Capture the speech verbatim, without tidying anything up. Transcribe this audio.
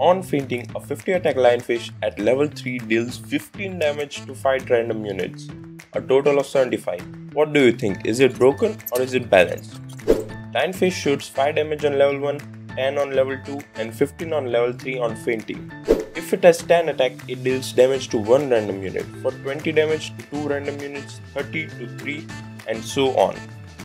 on feinting a fifty attack lionfish at level three deals fifteen damage to five random units, a total of seventy-five. What do you think? Is it broken or is it balanced? Lionfish shoots five damage on level one, ten on level two and fifteen on level three on feinting. If it has ten attack, it deals damage to one random unit, for twenty damage to two random units, thirty to three and so on.